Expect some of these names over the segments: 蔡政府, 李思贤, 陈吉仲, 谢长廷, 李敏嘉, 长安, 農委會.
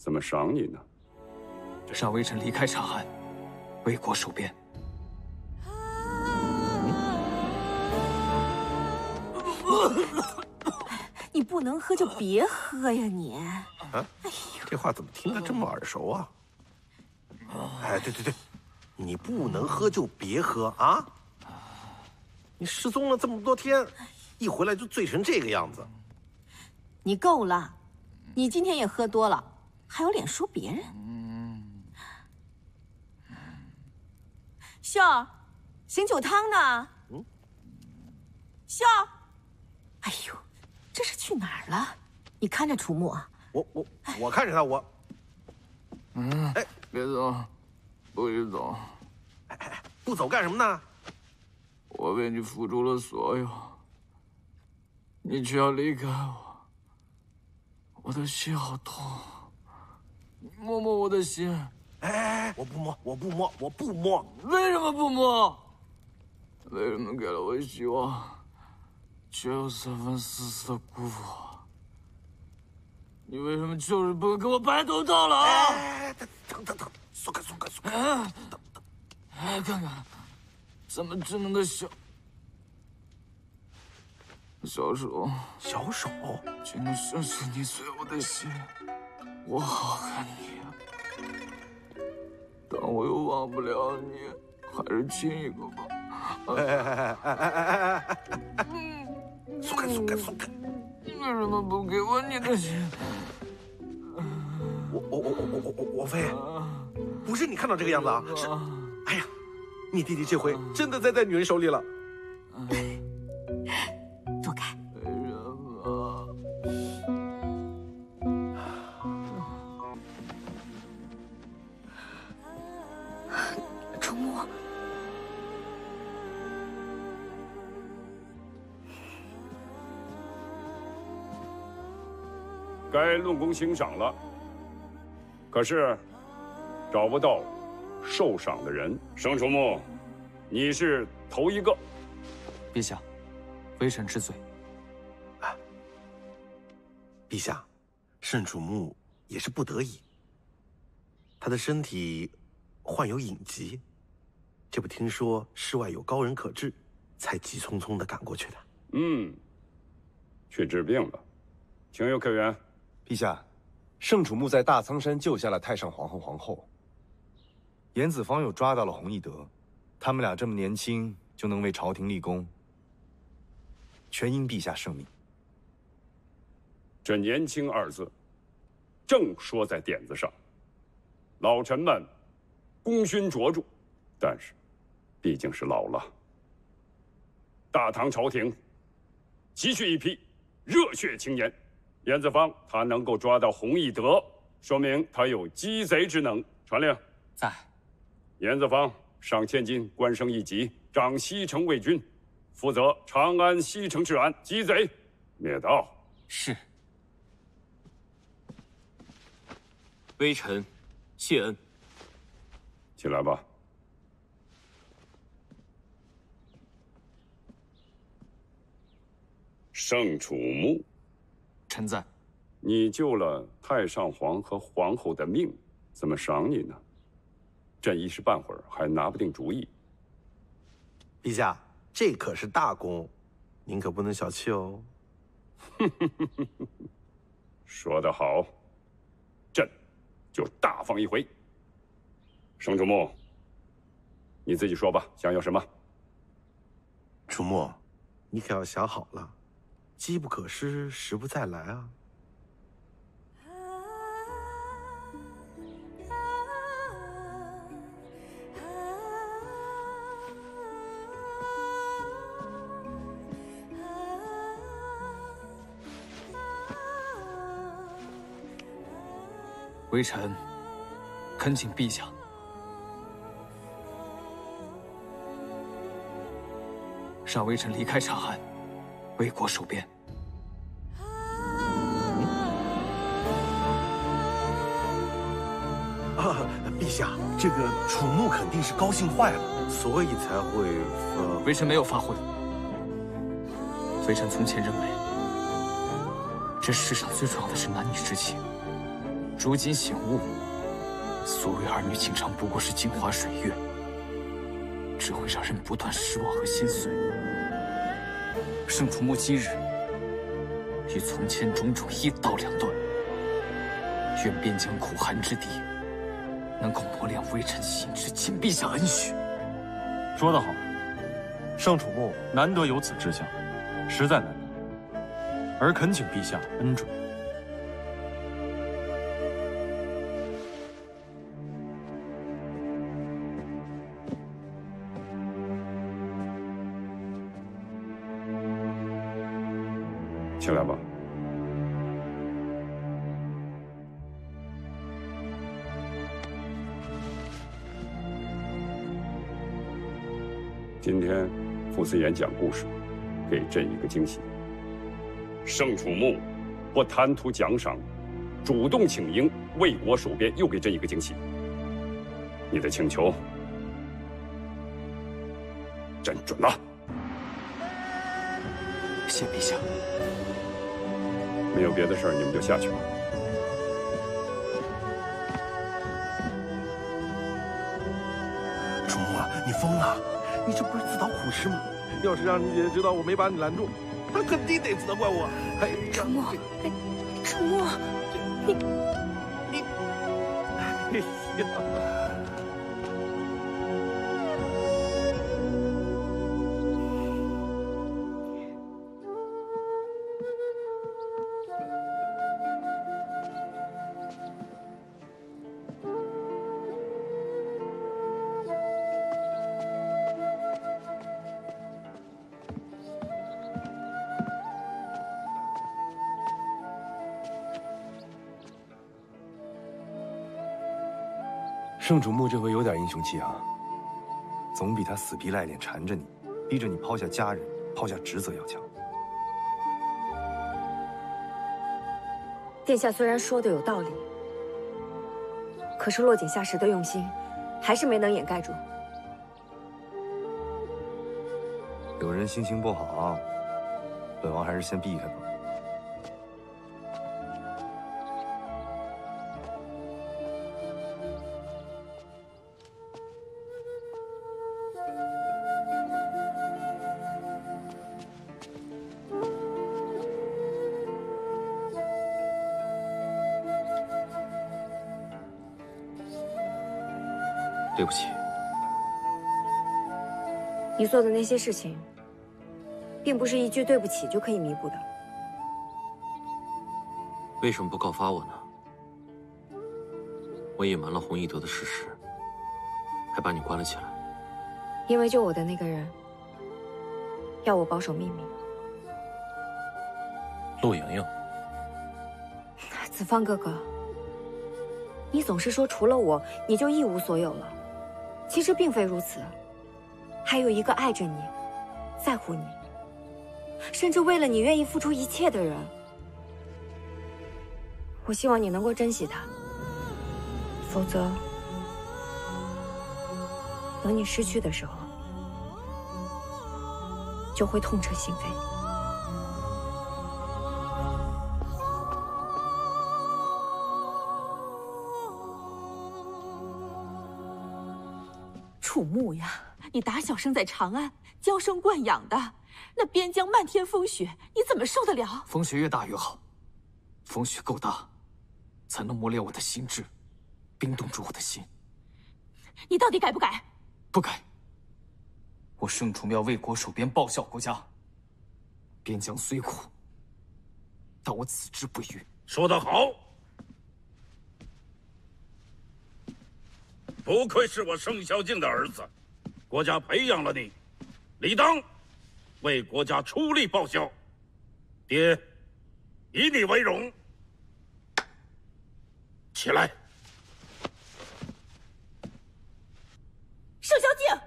怎么赏你呢？这让微臣离开察罕，为国戍边。你不能喝就别喝呀你！啊，这话怎么听着这么耳熟啊？哎，对对对，你不能喝就别喝啊！你失踪了这么多天，一回来就醉成这个样子。 你够了，你今天也喝多了，还有脸说别人？秀儿，醒酒汤呢？秀儿，哎呦，这是去哪儿了？你看着楚木啊！我看着他，我。哎，别走，不许走！哎，不走干什么呢？我为你付出了所有，你却要离开我。 我的心好痛，你摸摸我的心。哎，我不摸，我不摸，我不摸。为什么不摸？为什么给了我希望，却又三番四次的辜负我？你为什么就是不给我白头到老？哎，等等等，松开松开松开！等等，哎，看看，咱们智能的小手，只能深深捏碎我的心，我好恨你啊！但我又忘不了你，还是亲一个吧。哎！松开松开松开！你为什么不给我你的心？我飞，不是你看到这个样子啊！是，哎呀，你弟弟这回真的栽在女人手里了。 躲开！楚木，该论功行赏了。可是，找不到受赏的人。盛楚木，你是头一个。陛下。 微臣知罪。啊，陛下，盛楚木也是不得已。他的身体患有隐疾，这不听说世外有高人可治，才急匆匆的赶过去的。嗯，去治病了。情有可原。陛下，盛楚木在大苍山救下了太上皇和皇后。严子方又抓到了弘一德，他们俩这么年轻就能为朝廷立功。 全因陛下圣明。这“年轻”二字，正说在点子上。老臣们功勋卓著，但是毕竟是老了。大唐朝廷急需一批热血青年。严子方他能够抓到弘一德，说明他有击贼之能。传令，在。严子方赏1000金，官升一级，掌西城卫军。 负责长安西城治安，击贼，灭盗。是。微臣谢恩。起来吧。盛楚木，臣在。你救了太上皇和皇后的命，怎么赏你呢？朕一时半会儿还拿不定主意。陛下。 这可是大功，您可不能小气哦。说得好，朕就大方一回。盛楚木，你自己说吧，想要什么？楚木，你可要想好了，机不可失，时不再来啊。微臣恳请陛下。让微臣离开察罕，为国戍边。啊，陛下，这个楚木肯定是高兴坏了，所以才会发。微臣没有发昏。微臣从前认为，这世上最重要的是男女之情。如今醒悟，所谓儿女情长不过是镜花水月，只会让人不断失望和心碎。圣主末今日，与从前种种一刀两断。愿边疆苦寒之地，能够磨练微臣心智，尽陛下恩许。说得好，圣主末难得有此志向，实在难得，而恳请陛下恩准。 进来吧。今天傅思言讲故事，给朕一个惊喜。圣主墓不贪图奖赏，主动请缨为国守边，又给朕一个惊喜。你的请求，朕准了。谢陛下。 没有别的事儿，你们就下去吧。主母啊，你疯了！你这不是自讨苦吃吗？要是让你姐姐知道我没把你拦住，她肯定得责怪我。哎，主母，哎，主母，你，哎呀！ 圣主墓这回有点英雄气啊，总比他死皮赖脸缠着你，逼着你抛下家人、抛下职责要强。殿下虽然说的有道理，可是落井下石的用心，还是没能掩盖住。有人心情不好，本王还是先避开吧。 对不起，你做的那些事情，并不是一句对不起就可以弥补的。为什么不告发我呢？我隐瞒了洪一德的事实，还把你关了起来。因为救我的那个人，要我保守秘密。陆莹莹，子方哥哥，你总是说除了我，你就一无所有了。 其实并非如此，还有一个爱着你、在乎你，甚至为了你愿意付出一切的人。我希望你能够珍惜他，否则，等你失去的时候，就会痛彻心扉。 楚牧呀，你打小生在长安，娇生惯养的，那边疆漫天风雪，你怎么受得了？风雪越大越好，风雪够大，才能磨练我的心智，冰冻住我的心。你到底改不改？不改。我圣主要为国守边，报效国家。边疆虽苦，但我矢志不渝。说得好，不愧是我盛宵烬的儿子，国家培养了你，理当为国家出力报效。爹，以你为荣。起来，盛宵烬，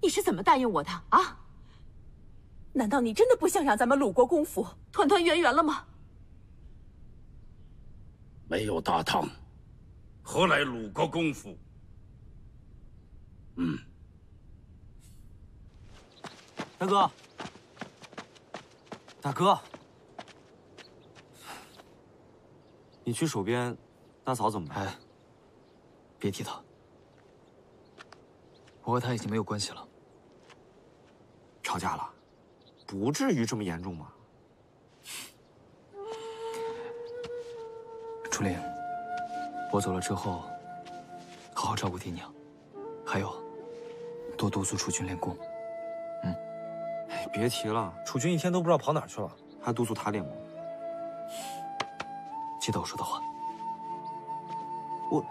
你是怎么答应我的啊？难道你真的不想让咱们鲁国公府团团圆圆了吗？没有大唐。 何来鲁国公府？嗯，大哥，大哥，你去蜀边，大嫂怎么办？哎，别提她，我和她已经没有关系了。吵架了，不至于这么严重吧？楚灵，我走了之后，好好照顾爹娘，还有，多督促楚军练功。嗯，哎，别提了，楚军一天都不知道跑哪去了，还督促他练功。记得我说的话。我。